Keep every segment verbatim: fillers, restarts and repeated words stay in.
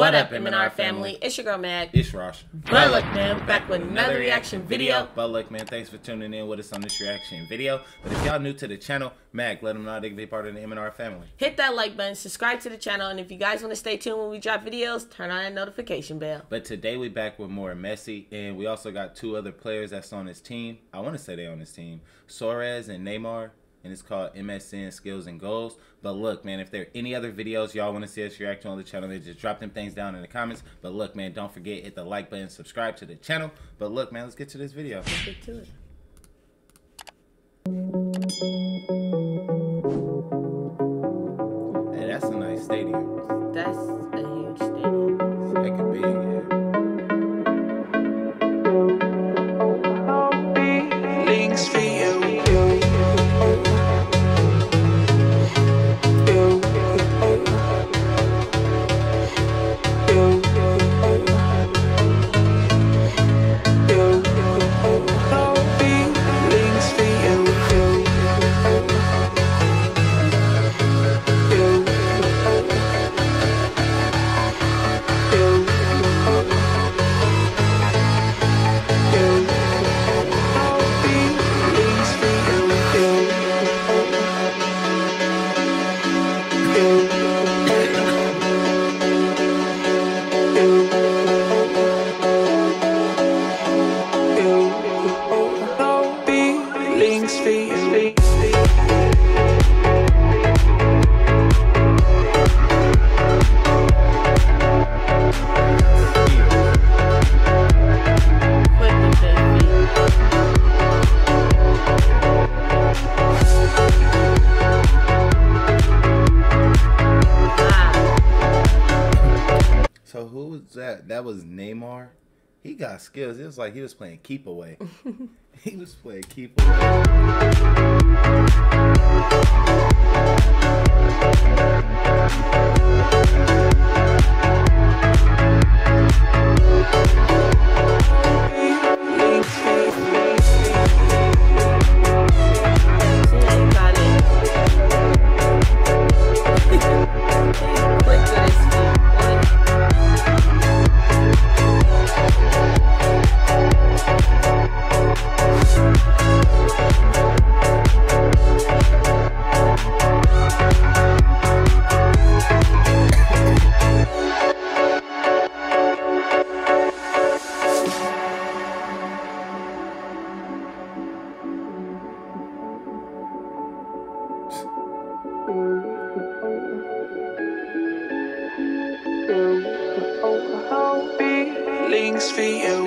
What up, M and R family? It's your girl, Mag. It's Rosh. But look, man, back with another reaction video. But look, man, thanks for tuning in with us on this reaction video. But if y'all new to the channel, Mag, let them know they can be part of the M and R family. Hit that like button, subscribe to the channel, and if you guys want to stay tuned when we drop videos, turn on that notification bell. But today we back with more Messi, and we also got two other players that's on his team. I want to say they're on his team. Suarez and Neymar. And it's called M S N Skills and Goals. But look, man, if there are any other videos y'all want to see us react to on the channel, then just drop them things down in the comments. But look, man, don't forget, hit the like button, subscribe to the channel. But look, man, let's get to this video. Let's get to it. Hey, that's a nice stadium. That's a huge stadium. That could be, yeah. Links for you. So who was that? That was Neymar. He got skills. It was like he was playing keep away. He was playing keep away. Links for you.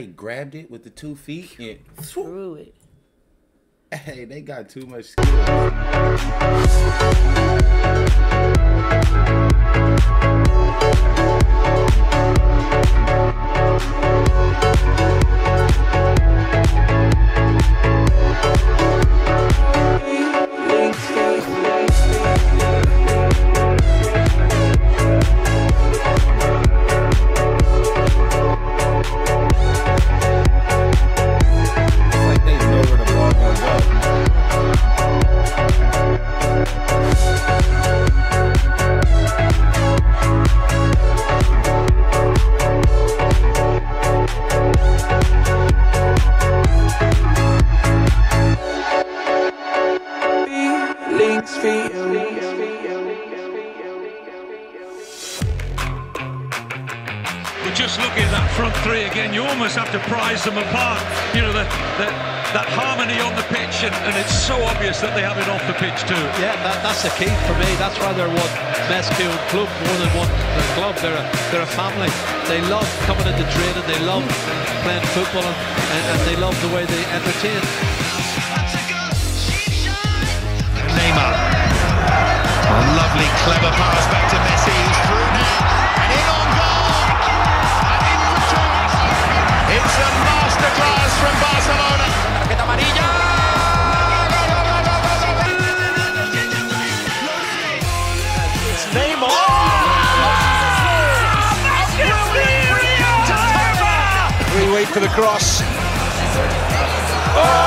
somebody grabbed it with the two feet and threw it. Hey, they got too much skill. Have to prize them apart, you know, that that harmony on the pitch, and, and it's so obvious that they have it off the pitch too. Yeah, that, that's the key for me. That's why they're one best field club, more than one club. They're a, they're a family. They love coming into training, they love playing football, and, and they love the way they entertain. Neymar, a lovely clever pass back to Messi, who's through now, and in on goal. It's a masterclass from Barcelona. It's Neymar. Oh! We wait for the cross. Oh!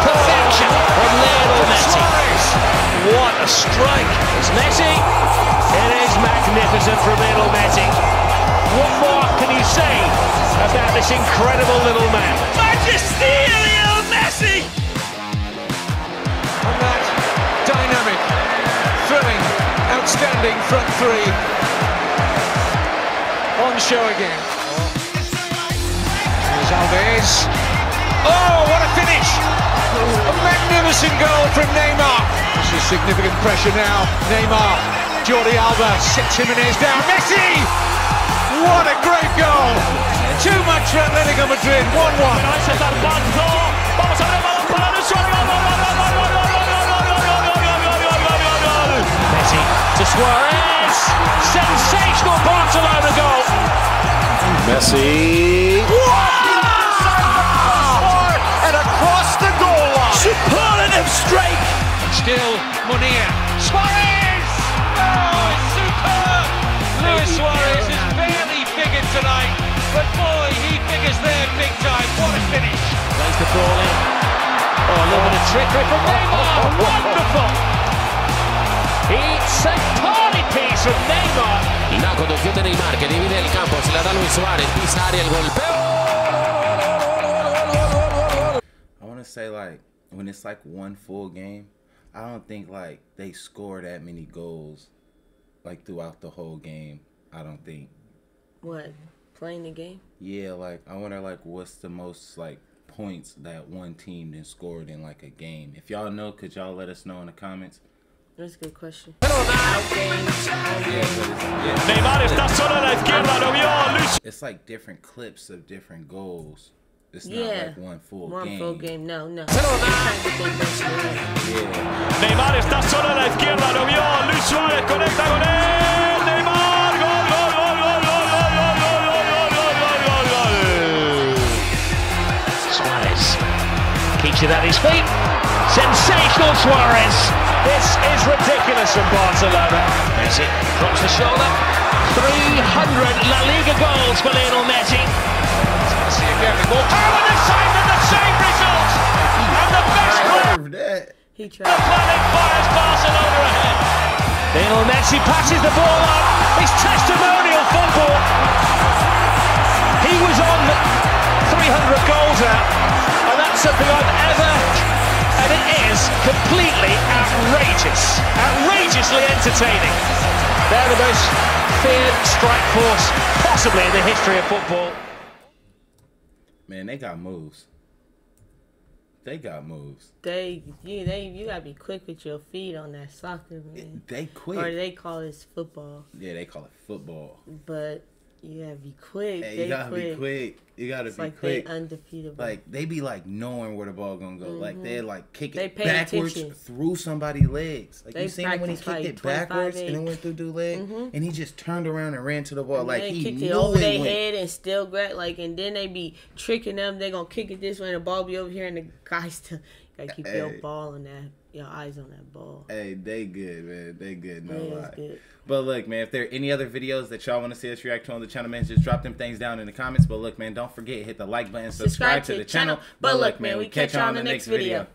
Perfection from Lionel Messi. What a strike. It's Messi. It is magnificent from Lionel Messi. What more can you say about this incredible little man? Magisterial Messi! And that dynamic, thrilling, outstanding front three. On show again. Here's Alves. Oh, what a finish! A magnificent goal from Neymar. This is significant pressure now. Neymar, Jordi Alba, sets Jimenez down. Messi! What a great goal! Too much for Atletico Madrid, one one. Messi to Suárez. Sensational Barcelona goal! Messi. Wow! And across the goal line. Superlative strike. Still Munir. Suárez! Oh, it's superb! Luis Suárez is barely tonight, but boy, he figures there big time. What a finish! Plays the ball in. Oh, a little bit of trickery from Neymar. Wonderful! It's a party piece from Neymar. La conducción de Neymar que divide el campo, se la da Luis Suárez, pisa área, el golpeo. I want to say, like, when it's like one full game, I don't think like they score that many goals, like throughout the whole game. I don't think. What, playing the game? Yeah, like, I wonder, like, what's the most, like, points that one team then scored in, like, a game? If y'all know, could y'all let us know in the comments? That's a good question. It's, like, different clips of different goals. It's not, yeah, like, one full one game. One full game, no, no. Neymar está solo a la izquierda, lo vio, Luis Suárez conecta con él, Neymar! Keeps it at his feet. Sensational Suárez. This is ridiculous from Barcelona. Messi drops the shoulder. three hundred La Liga goals for Lionel Messi. Messi again with more power and the same and the same result. And the best player the planet fires Barcelona ahead. Lionel Messi passes the ball up. It's testimonial football. He was on three hundred goals out. And that's something I've ever, and it is completely outrageous, outrageously entertaining. They're the most feared strike force possibly in the history of football. Man, they got moves. They got moves. They, you, they, you gotta be quick with your feet on that soccer, man. It, they quick. Or they call it football. Yeah, they call it football. But You gotta be quick. Hey, you gotta quick. be quick. You gotta it's be like quick. They undefeatable. Like they be like knowing where the ball gonna go. Mm-hmm. Like they like kick it backwards attention. through somebody's legs. Like they you seen him when he kicked like it backwards eight. and it went through dude's leg, mm-hmm. and he just turned around and ran to the ball. And like he kicked knew it over their head and still grabbed. Like and then they be tricking them. They gonna kick it this way and the ball be over here and the guys still gotta keep hey. your ball and that. Your eyes on that ball. Hey, they good, man. They good, no yeah, lie. Good. But look, man, if there are any other videos that y'all want to see us react to on the channel, man, just drop them things down in the comments. But look, man, don't forget, hit the like button, subscribe, subscribe to, to the channel. channel. But, but look, man, we catch y'all on the next video. video.